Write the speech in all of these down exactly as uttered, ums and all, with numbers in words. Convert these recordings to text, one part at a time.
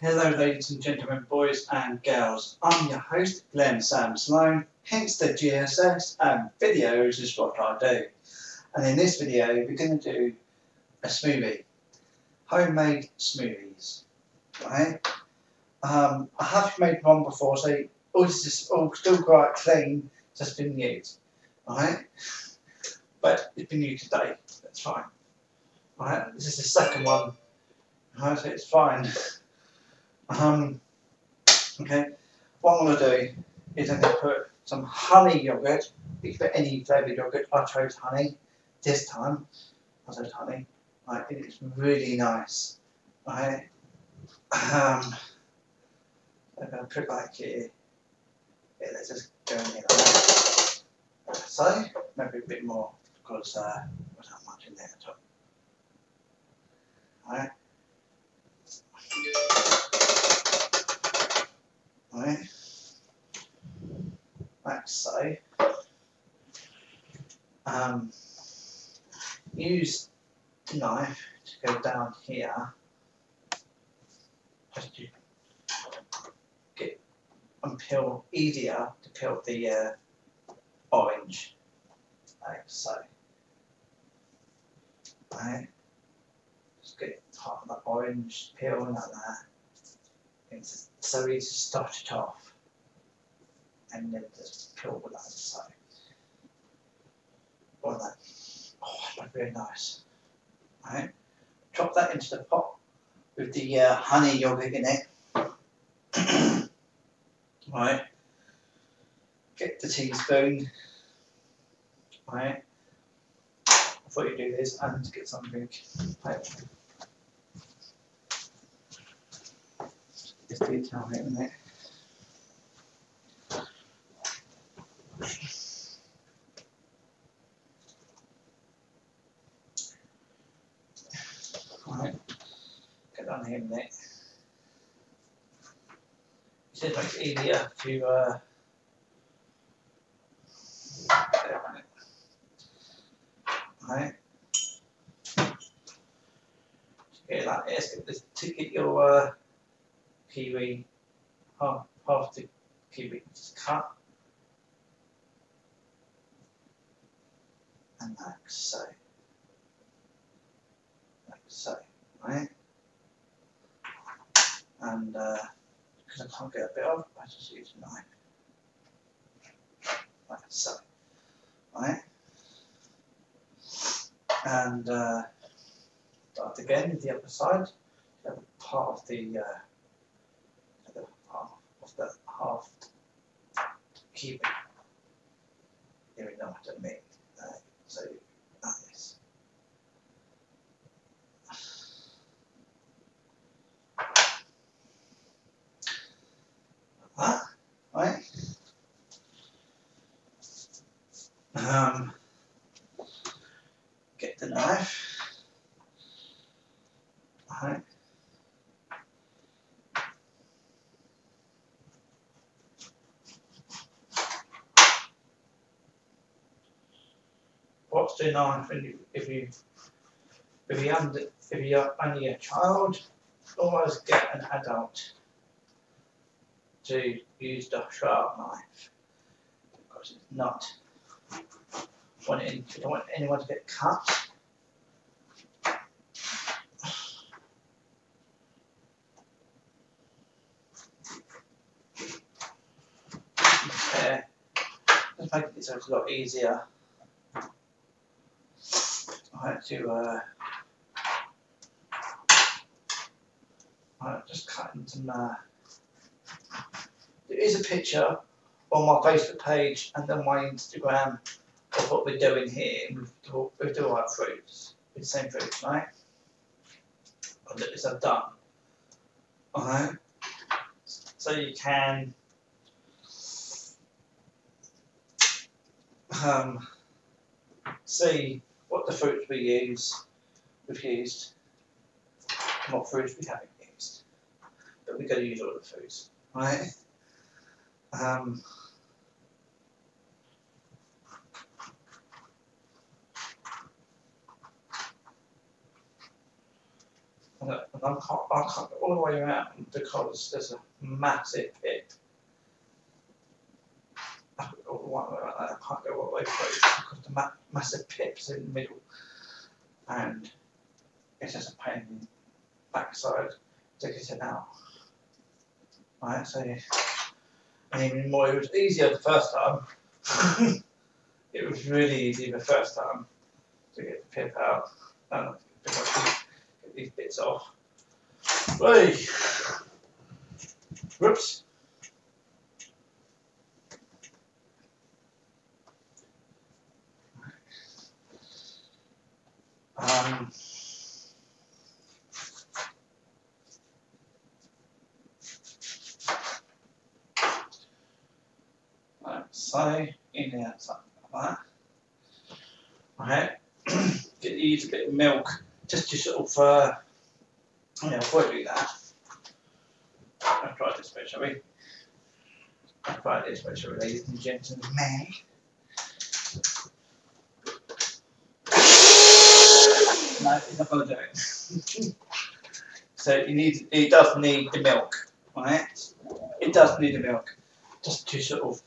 Hello ladies and gentlemen, boys and girls, I'm your host Glenn Sam Sloan, hence the G S S, and videos is what I do. And in this video we're going to do a smoothie, homemade smoothies, right? Um, I have made one before, so all this is all still quite clean, just been used. Alright? But it's been new today, that's fine. Alright, this is the second one. Alright, so it's fine. Um okay. What I'm gonna do is I'm gonna put some honey yogurt. You can put any flavoured yogurt. I chose honey this time. I chose honey. Right, it's really nice. Alright. Um I'm gonna put it like here. Yeah, let's just go in here like that. So, maybe a bit more because uh, there's not much in there at all. Alright. Alright. Like so. Um, use the knife to go down here. Just to get and peel, easier to peel the uh, orange, like so. Right. Just get part of the orange peel like that. It's so easy to start it off, and then just peel like so. Or that. Oh, that's very nice. Right. Drop that into the pot with the uh, honey yogurt in it. Right. Get the teaspoon, right? I thought you'd do this, and to get some big paper. Just detail it, isn't it? Right, get that in there. It just makes it easier to. Uh, Right. Get like this. Get this to get your uh, kiwi, half half the kiwi just cut, and like so, like so, right? And because uh, I can't get a bit off, I just use a knife, like so, right? And uh, start again with the other side, the other part of the, uh, the half of the half kiwi. Here we know what I mean. Uh, so that is. Like that, right? Um, the knife, right, what's the knife if you, if you, under, if you're only a child, always get an adult to use the sharp knife, because it's not, you don't want anyone to get cut. So it's a lot easier right, to uh, right, just cut into my. There is a picture on my Facebook page and on my Instagram of what we're doing here with, with the right fruits, with the same fruits, right? I'll get this I've done. Alright? So you can. Um, see what the fruits we use, we've used, and what fruits we haven't used. But we've got to use all the fruits, right? Um, and I can't, I can't get all the way around because there's a massive pit. I can't go all the way around, I can't go all the way through because the ma massive pit's in the middle, and it's just a pain in the backside to get it out. Right, so, and even more, it was easier the first time. It was really easy the first time to get the pip out and pick up these, get these bits off. Hey. Whoops. Um. So in there, something like that. Right, get use a bit of milk just to sort of, uh, yeah, before I do that, I'll try this bit, shall we? I'll try this bit, shall we, ladies and gentlemen? No, it's not going to do it. So it needs, it does need the milk, right? It does need the milk just to sort of.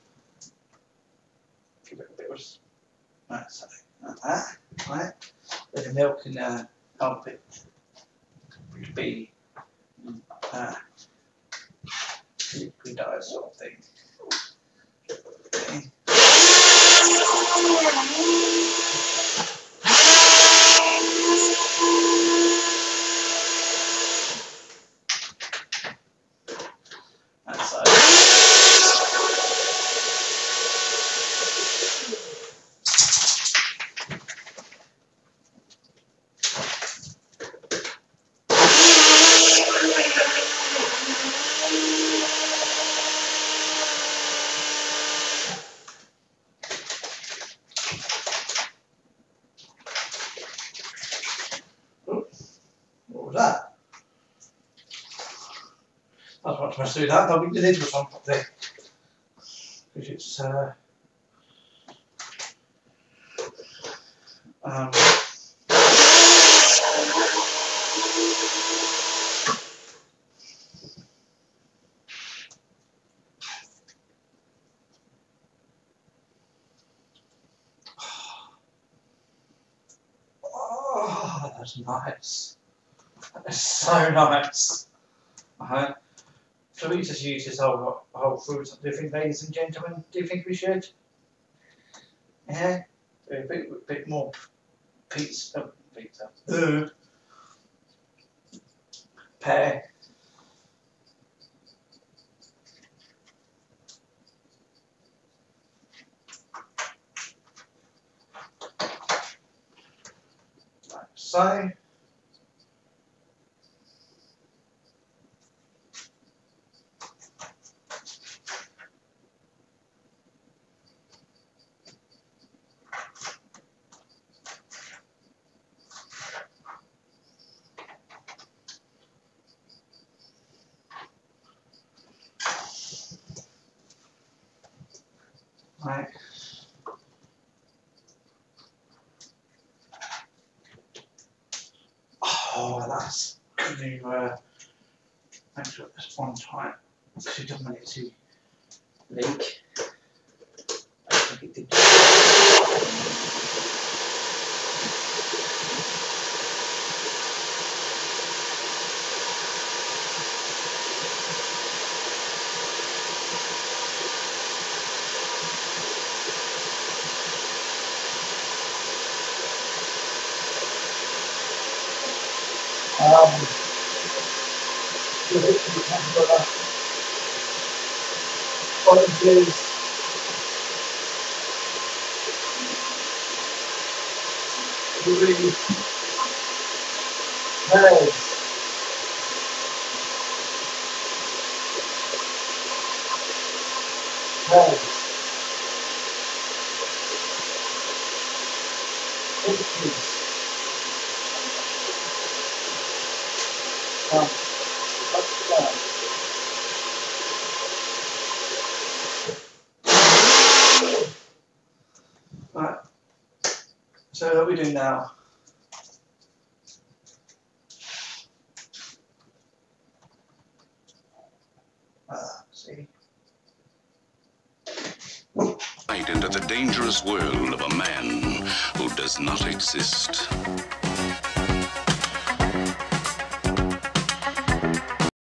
Right, so like that, right? With the milk can uh, help it be uh, liquidized sort of thing. Okay. Do that, I'll be the lid or something there. Because it's uh um oh, that's nice. That is so nice. Uh-huh. Shall we just use this whole, whole fruit? Do you think, ladies and gentlemen? Do you think we should? Yeah? A bit, a bit more pizza. pizza. Uh, pear. Like so. Right. Oh, that's going to uh, make sure that's one tight because it doesn't want it to leak. I think it did. Um, the rest of the temperature, oranges, greens, pears, pears, oranges. Um, that's uh, right. So what are we doing now? see. Right into the dangerous world of a man who does not exist.